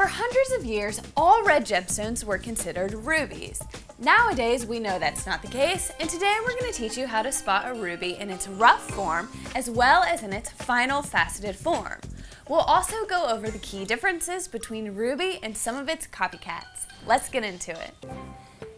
For hundreds of years, all red gemstones were considered rubies. Nowadays, we know that's not the case, and today we're going to teach you how to spot a ruby in its rough form as well as in its final faceted form. We'll also go over the key differences between ruby and some of its copycats. Let's get into it.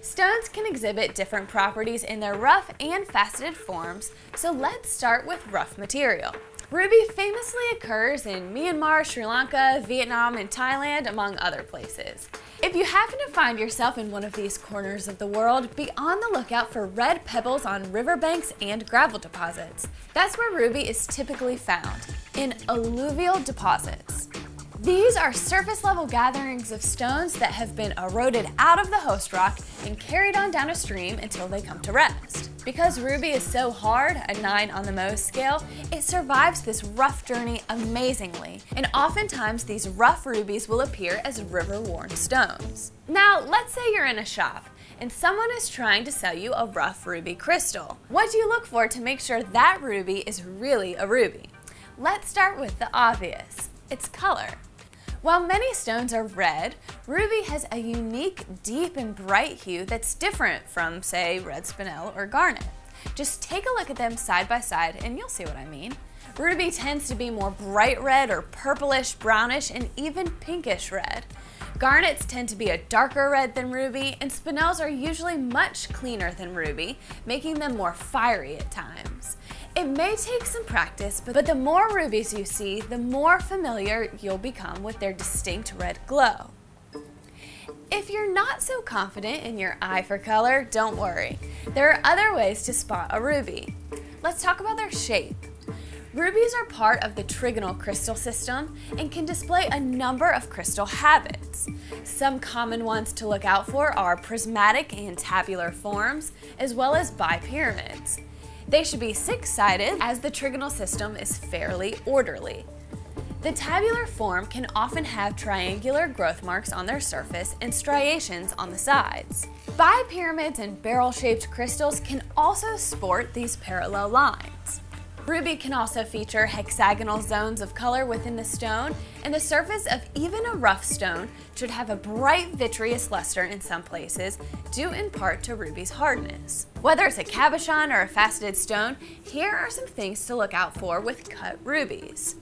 Stones can exhibit different properties in their rough and faceted forms, so let's start with rough material. Ruby famously occurs in Myanmar, Sri Lanka, Vietnam, and Thailand, among other places. If you happen to find yourself in one of these corners of the world, be on the lookout for red pebbles on riverbanks and gravel deposits. That's where ruby is typically found, in alluvial deposits. These are surface-level gatherings of stones that have been eroded out of the host rock and carried on down a stream until they come to rest. Because ruby is so hard, a 9 on the Mohs scale, it survives this rough journey amazingly, and oftentimes these rough rubies will appear as river-worn stones. Now, let's say you're in a shop, and someone is trying to sell you a rough ruby crystal. What do you look for to make sure that ruby is really a ruby? Let's start with the obvious, its color. While many stones are red, ruby has a unique, deep, and bright hue that's different from, say, red spinel or garnet. Just take a look at them side by side and you'll see what I mean. Ruby tends to be more bright red or purplish, brownish, and even pinkish red. Garnets tend to be a darker red than ruby, and spinels are usually much cleaner than ruby, making them more fiery at times. It may take some practice, but the more rubies you see, the more familiar you'll become with their distinct red glow. If you're not so confident in your eye for color, don't worry. There are other ways to spot a ruby. Let's talk about their shape. Rubies are part of the trigonal crystal system and can display a number of crystal habits. Some common ones to look out for are prismatic and tabular forms, as well as bipyramids. They should be six-sided, as the trigonal system is fairly orderly. The tabular form can often have triangular growth marks on their surface and striations on the sides. Bipyramids and barrel-shaped crystals can also sport these parallel lines. Ruby can also feature hexagonal zones of color within the stone, and the surface of even a rough stone should have a bright vitreous luster in some places, due in part to ruby's hardness. Whether it's a cabochon or a faceted stone, here are some things to look out for with cut rubies.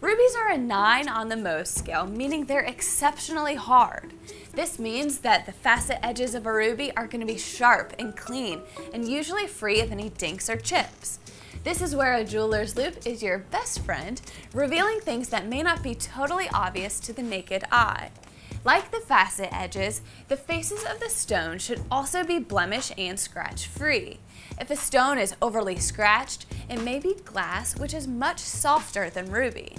Rubies are a 9 on the Mohs scale, meaning they're exceptionally hard. This means that the facet edges of a ruby are going to be sharp and clean, and usually free of any dinks or chips. This is where a jeweler's loupe is your best friend, revealing things that may not be totally obvious to the naked eye. Like the facet edges, the faces of the stone should also be blemish and scratch-free. If a stone is overly scratched, it may be glass, which is much softer than ruby.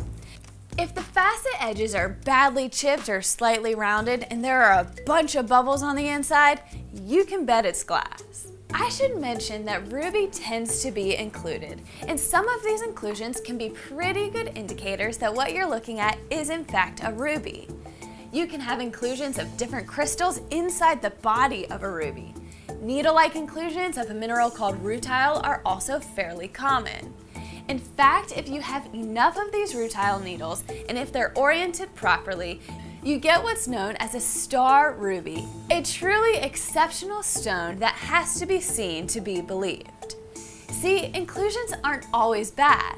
If the facet edges are badly chipped or slightly rounded, and there are a bunch of bubbles on the inside, you can bet it's glass. I should mention that ruby tends to be included, and some of these inclusions can be pretty good indicators that what you're looking at is in fact a ruby. You can have inclusions of different crystals inside the body of a ruby. Needle-like inclusions of a mineral called rutile are also fairly common. In fact, if you have enough of these rutile needles, and if they're oriented properly, you get what's known as a star ruby, a truly exceptional stone that has to be seen to be believed. See, inclusions aren't always bad.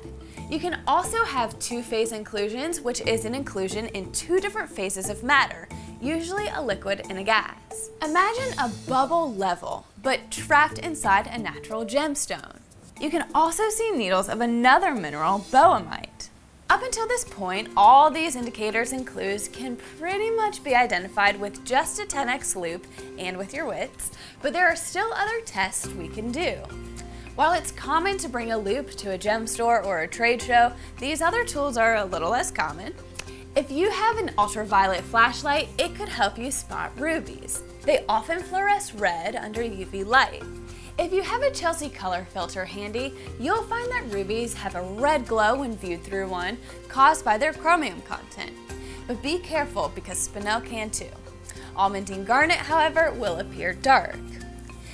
You can also have two-phase inclusions, which is an inclusion in two different phases of matter, usually a liquid and a gas. Imagine a bubble level, but trapped inside a natural gemstone. You can also see needles of another mineral, boehmite. Up until this point, all these indicators and clues can pretty much be identified with just a 10x loupe and with your wits, but there are still other tests we can do. While it's common to bring a loupe to a gem store or a trade show, these other tools are a little less common. If you have an ultraviolet flashlight, it could help you spot rubies. They often fluoresce red under UV light. If you have a Chelsea color filter handy, you'll find that rubies have a red glow when viewed through one, caused by their chromium content. But be careful, because spinel can too. Almandine garnet, however, will appear dark.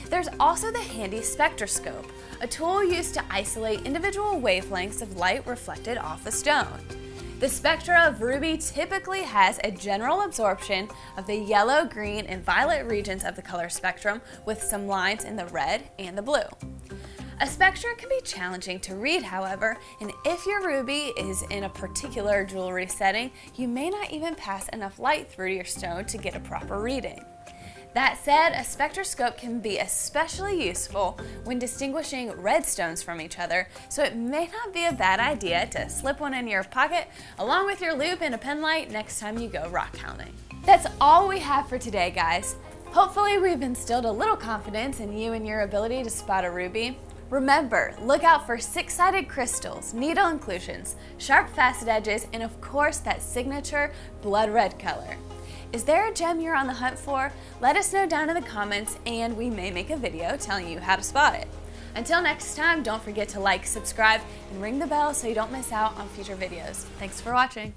There's also the handy spectroscope, a tool used to isolate individual wavelengths of light reflected off a stone. The spectra of ruby typically has a general absorption of the yellow, green, and violet regions of the color spectrum, with some lines in the red and the blue. A spectra can be challenging to read, however, and if your ruby is in a particular jewelry setting, you may not even pass enough light through to your stone to get a proper reading. That said, a spectroscope can be especially useful when distinguishing red stones from each other, so it may not be a bad idea to slip one in your pocket along with your loop and a pen light next time you go rock hounding. That's all we have for today, guys. Hopefully we've instilled a little confidence in you and your ability to spot a ruby. Remember, look out for six-sided crystals, needle inclusions, sharp facet edges, and of course that signature blood red color. Is there a gem you're on the hunt for? Let us know down in the comments and we may make a video telling you how to spot it. Until next time, don't forget to like, subscribe, and ring the bell so you don't miss out on future videos. Thanks for watching.